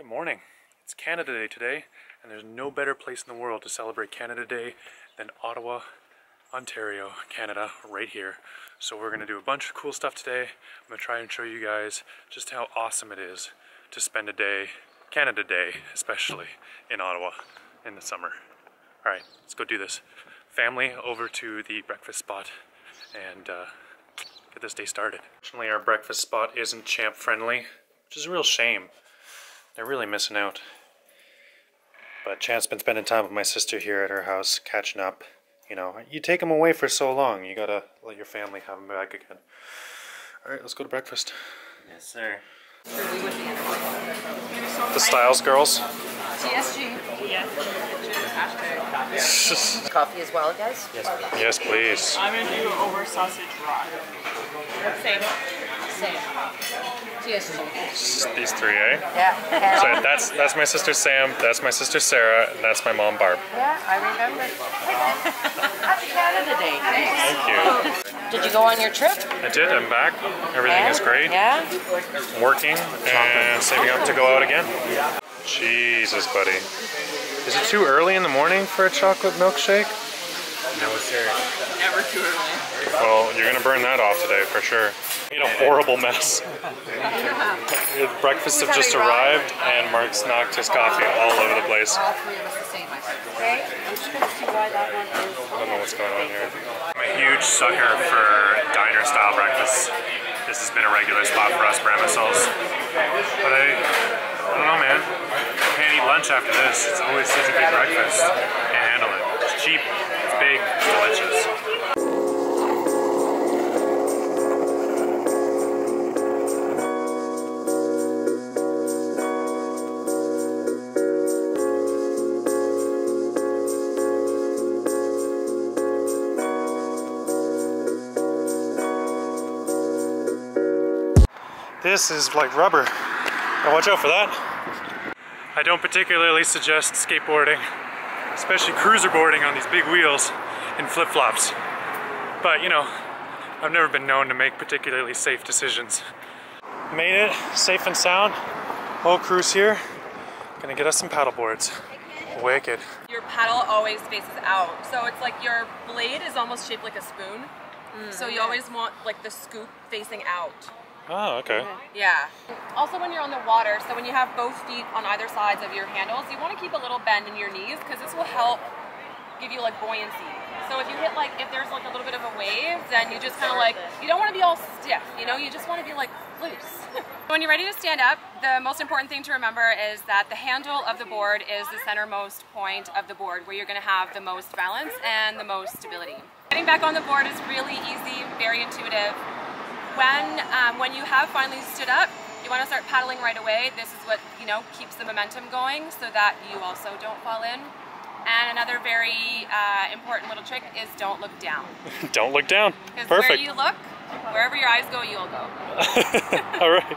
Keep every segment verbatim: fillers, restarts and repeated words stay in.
Good morning. It's Canada Day today, and there's no better place in the world to celebrate Canada Day than Ottawa, Ontario, Canada, right here. So we're going to do a bunch of cool stuff today. I'm going to try and show you guys just how awesome it is to spend a day, Canada Day especially, in Ottawa in the summer. All right, let's go do this. Family over to the breakfast spot and uh, get this day started. Fortunately, our breakfast spot isn't champ friendly, which is a real shame. They're really missing out. But Chan's been spending time with my sister here at her house, catching up. You know, you take them away for so long, you gotta let your family have them back again. All right, let's go to breakfast. Yes, sir. The Styles girls. T S G. Yeah. Coffee as well, guys? Yes, please. Yes, please. I'm gonna do over sausage rock. Same. Same. These three, eh? Yeah. So that's that's my sister Sam, that's my sister Sarah, and that's my mom Barb. Yeah, I remember. Happy Canada Day. Thanks. Thank you. Did you go on your trip? I did. I'm back. Everything and? is great. Yeah. Working and saving up to go out again. Jesus, buddy. Is it too early in the morning for a chocolate milkshake? No, it's here. Never too early. Well, you're gonna burn that off today for sure. Made a horrible mess. Breakfast have just arrived, and Mark's knocked his coffee all over the place. I don't know what's going on here. I'm a huge sucker for diner-style breakfasts. This has been a regular spot for us Bramicells. But I, I don't know, man. I can't eat lunch after this. It's always such a big breakfast. Can't handle it. It's cheap. Big, delicious. This is like rubber. Now watch out for that. I don't particularly suggest skateboarding, especially cruiser boarding on these big wheels and flip-flops. But, you know, I've never been known to make particularly safe decisions. Made it, safe and sound. Whole cruise here. Gonna get us some paddle boards. Wicked. Your paddle always faces out. So it's like your blade is almost shaped like a spoon. Mm. So you always want like the scoop facing out. Oh, okay. Mm-hmm. Yeah. Also when you're on the water, so when you have both feet on either sides of your handles, you want to keep a little bend in your knees because this will help give you like buoyancy. So if you hit like, if there's like a little bit of a wave, then you just kind of like, you don't want to be all stiff, you know, you just want to be like loose. When you're ready to stand up, the most important thing to remember is that the handle of the board is the centermost point of the board where you're going to have the most balance and the most stability. Getting back on the board is really easy, very intuitive. When, um, when you have finally stood up, you want to start paddling right away. This is what, you know, keeps the momentum going so that you also don't fall in. And another very uh, important little trick is don't look down. Don't look down. Perfect. Because where you look, wherever your eyes go, you'll go. All right.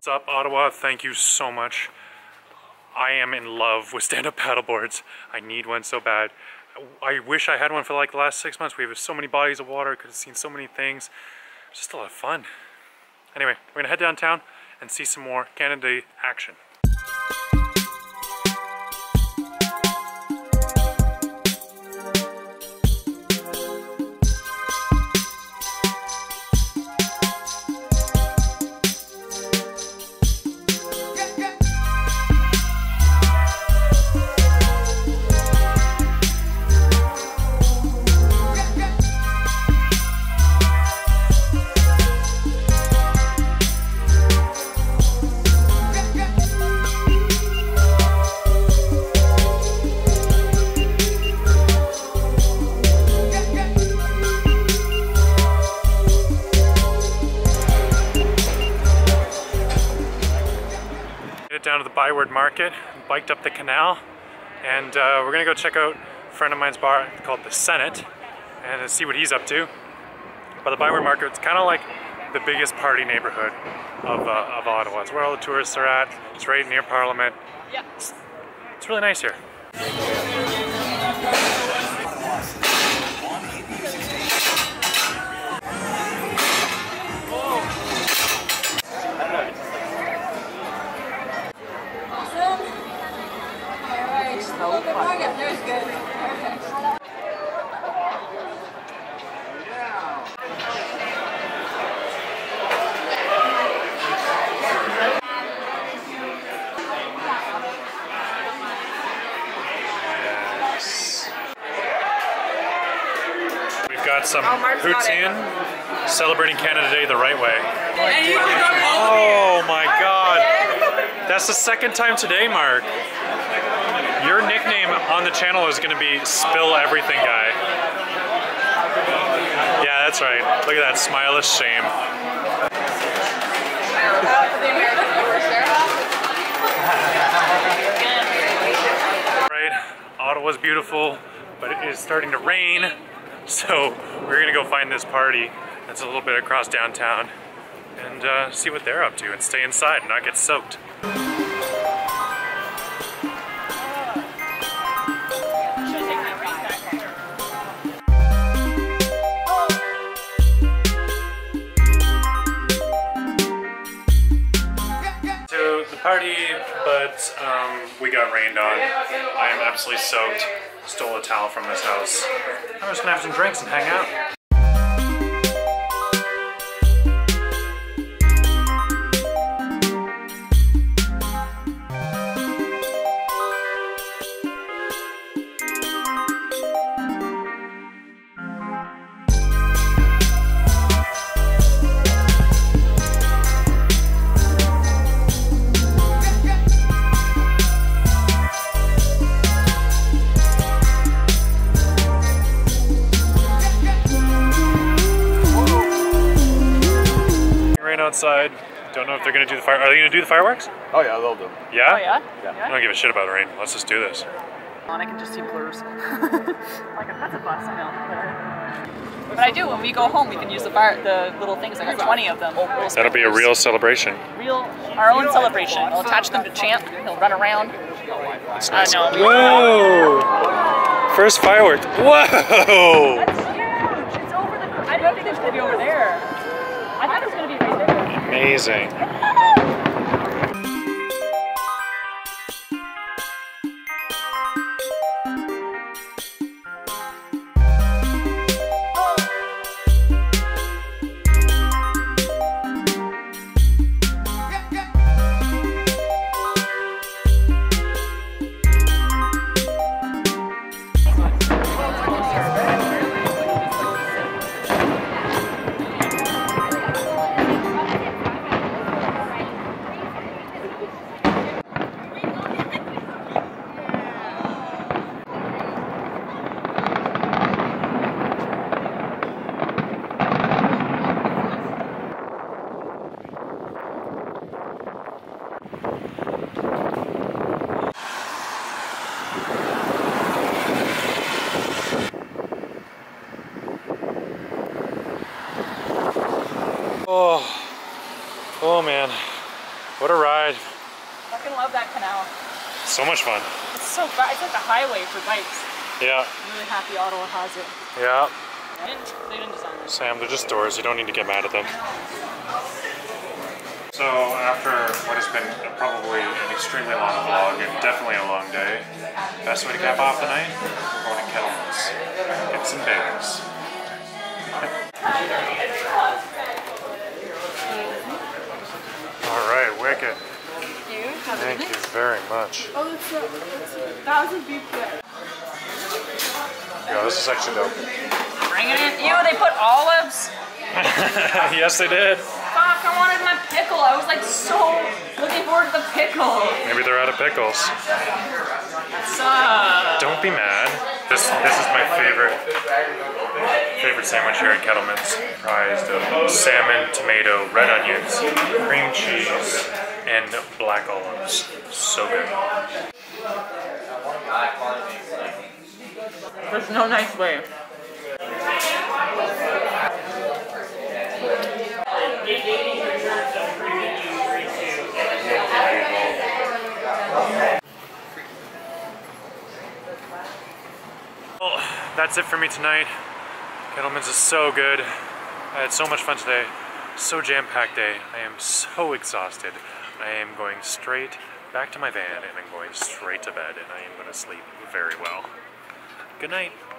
What's up, Ottawa? Thank you so much. I am in love with stand-up paddleboards. I need one so bad. I wish I had one for like the last six months. We have so many bodies of water, could have seen so many things. It's just a lot of fun. Anyway, we're gonna head downtown and see some more Canada Day action. Down to the Byward Market, biked up the canal, and uh, we're gonna go check out a friend of mine's bar called the Senate and see what he's up to. But the Byward Market's kind of like the biggest party neighborhood of, uh, of Ottawa. It's where all the tourists are at. It's right near Parliament. Yeah. It's, it's really nice here. Got some poutine, celebrating Canada Day the right way. Oh my God. That's the second time today, Mark. Your nickname on the channel is going to be Spill Everything Guy. Yeah, that's right. Look at that, smile of shame. Right, Ottawa's beautiful, but it is starting to rain. So we're gonna go find this party that's a little bit across downtown and uh, see what they're up to and stay inside and not get soaked. So the party, but um, we got rained on. I am absolutely soaked. Stole a towel from this house. I'm just gonna have some drinks and hang out. Outside. Don't know if they're gonna do the fire. Are they gonna do the fireworks? Oh yeah, they'll do. Yeah? Oh, yeah? Yeah. I don't give a shit about rain. Let's just do this. I can just see blurs. Like that's a bus, I know. But I do. When we go home, we can use the bar, the little things. I got twenty of them. That'll be a real celebration. Real, our own celebration. We'll attach them to Champ. He'll run around. That's nice. Uh, no. Whoa! First fireworks. Whoa! That's huge. It's over the. I don't think it's gonna be over there. I thought it was gonna be right there. Amazing. What a ride. I fucking love that canal. So much fun. It's so far. It's like a highway for bikes. Yeah. I'm really happy Ottawa has it. Yeah. They didn't, they didn't design it. Sam, they're just doors. You don't need to get mad at them. So after what has been probably an extremely long vlog and definitely a long day, best way to cap off the night, we're going to Kettleman's. Get some bagels. All right, wicked. Thank you. Thank you very much. Oh, that's a, that's a, that was a beef bread. Yo, this is actually dope. Bring it in. Ew, they put olives. Yes, they did. Fuck, I wanted my pickle. I was like so looking forward to the pickle. Maybe they're out of pickles. Suck. Don't be mad. This this is my favorite favorite sandwich here at Kettleman's. Comprised of salmon, tomato, red onions, cream cheese, and black olives. So good. There's no nice way. Well, that's it for me tonight. Kettleman's is so good. I had so much fun today. So jam-packed day. I am so exhausted. I am going straight back to my van and I'm going straight to bed and I am going to sleep very well. Good night.